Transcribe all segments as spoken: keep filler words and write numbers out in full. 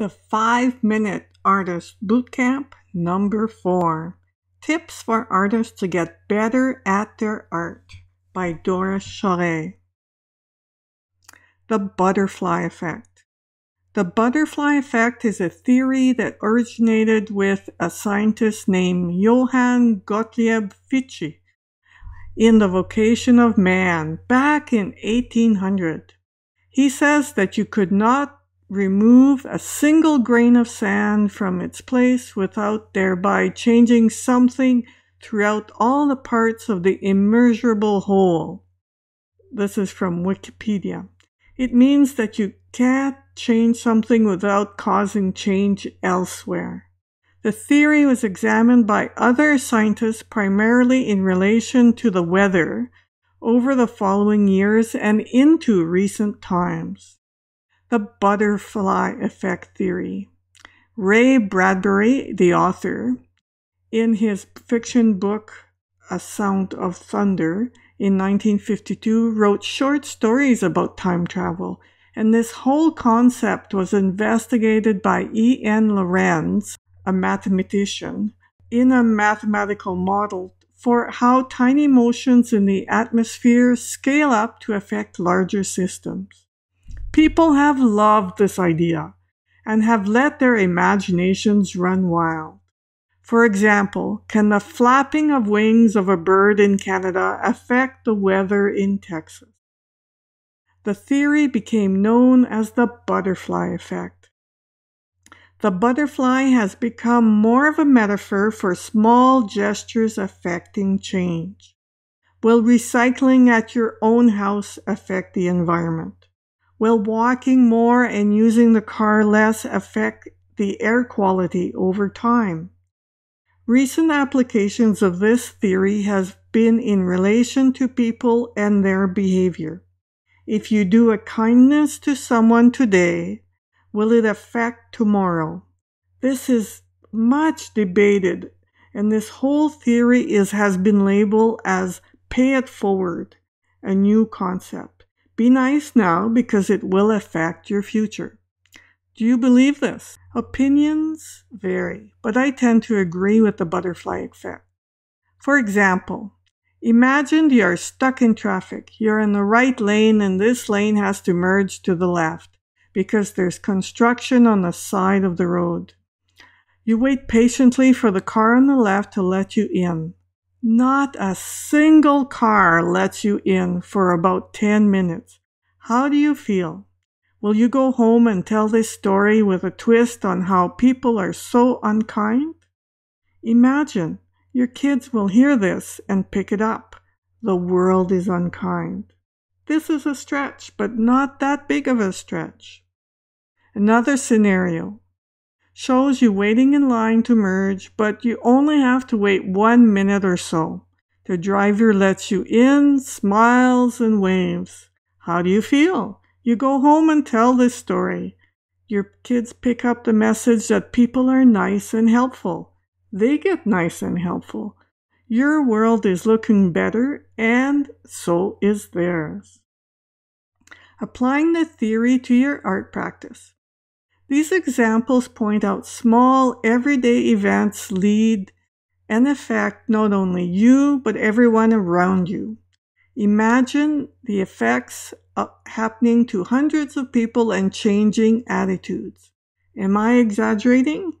The five minute Artist Bootcamp number four. Tips for Artists to Get Better at Their Art by Doris Charest. The Butterfly Effect. The Butterfly Effect is a theory that originated with a scientist named Johann Gottlieb Fichte in The Vocation of Man back in eighteen hundred. He says that you could not remove a single grain of sand from its place without thereby changing something throughout all the parts of the immeasurable whole. This is from Wikipedia. It means that you can't change something without causing change elsewhere. The theory was examined by other scientists primarily in relation to the weather over the following years and into recent times. The Butterfly Effect Theory. Ray Bradbury, the author, in his fiction book A Sound of Thunder in nineteen fifty-two, wrote short stories about time travel, and this whole concept was investigated by E. N. Lorenz, a mathematician, in a mathematical model for how tiny motions in the atmosphere scale up to affect larger systems. People have loved this idea and have let their imaginations run wild. For example, can the flapping of wings of a bird in Canada affect the weather in Texas? The theory became known as the butterfly effect. The butterfly has become more of a metaphor for small gestures affecting change. Will recycling at your own house affect the environment? Will walking more and using the car less affect the air quality over time? Recent applications of this theory have been in relation to people and their behavior. If you do a kindness to someone today, will it affect tomorrow? This is much debated, and this whole theory is, has been labeled as pay it forward, a new concept. Be nice now because it will affect your future. Do you believe this? Opinions vary, but I tend to agree with the butterfly effect. For example, imagine you are stuck in traffic. You're in the right lane and this lane has to merge to the left because there's construction on the side of the road. You wait patiently for the car on the left to let you in. Not a single car lets you in for about ten minutes. How do you feel? Will you go home and tell this story with a twist on how people are so unkind? Imagine, your kids will hear this and pick it up. The world is unkind. This is a stretch, but not that big of a stretch. Another scenario shows you waiting in line to merge, but you only have to wait one minute or so. The driver lets you in, smiles, and waves. How do you feel? You go home and tell this story. Your kids pick up the message that people are nice and helpful. They get nice and helpful. Your world is looking better, and so is theirs. Applying the theory to your art practice. These examples point out small, everyday events lead and affect not only you, but everyone around you. Imagine the effects happening to hundreds of people and changing attitudes. Am I exaggerating?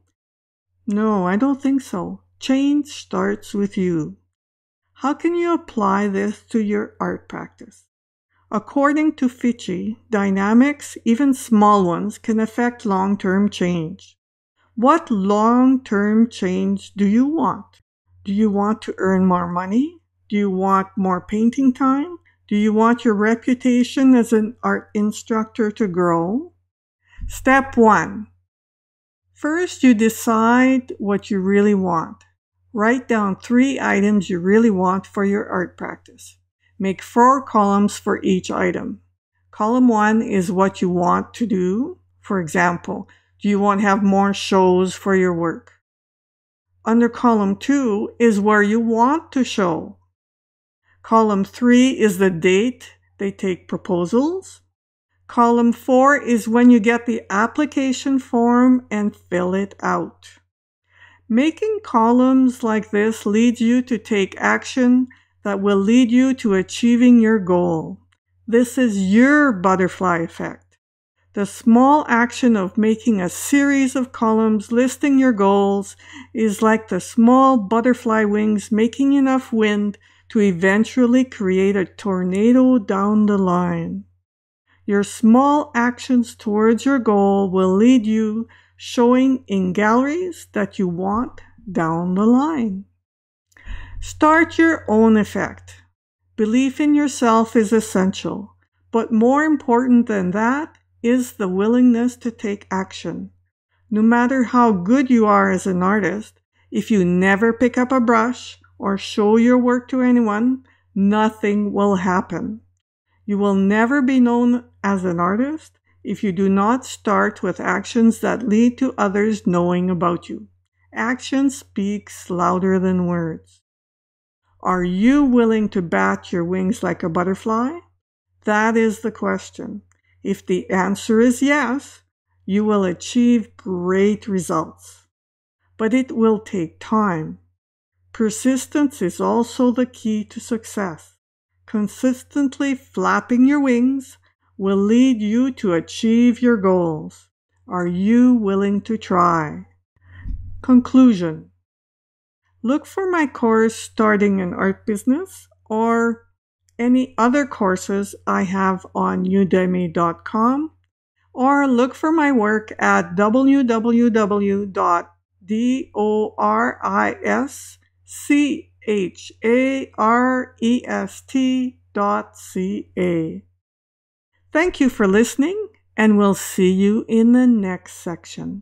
No, I don't think so. Change starts with you. How can you apply this to your art practice? According to Fichte, dynamics, even small ones, can affect long-term change. What long-term change do you want? Do you want to earn more money? Do you want more painting time? Do you want your reputation as an art instructor to grow? Step one. First, you decide what you really want. Write down three items you really want for your art practice. Make four columns for each item. Column one is what you want to do. For example, do you want to have more shows for your work? Under column two is where you want to show. Column three is the date they take proposals. Column four is when you get the application form and fill it out. Making columns like this leads you to take action that will lead you to achieving your goal. This is your butterfly effect. The small action of making a series of columns listing your goals is like the small butterfly wings making enough wind to eventually create a tornado down the line. Your small actions towards your goal will lead you showing in galleries that you want down the line. Start your own effect. Belief in yourself is essential, but more important than that is the willingness to take action. No matter how good you are as an artist, if you never pick up a brush or show your work to anyone, nothing will happen. You will never be known as an artist if you do not start with actions that lead to others knowing about you. Action speaks louder than words. Are you willing to bat your wings like a butterfly? That is the question. If the answer is yes, you will achieve great results. But it will take time. Persistence is also the key to success. Consistently flapping your wings will lead you to achieve your goals. Are you willing to try? Conclusion. Look for my course Starting an Art Business or any other courses I have on udemy dot com, or look for my work at w w w dot doris charest dot c a. Thank you for listening, and we'll see you in the next section.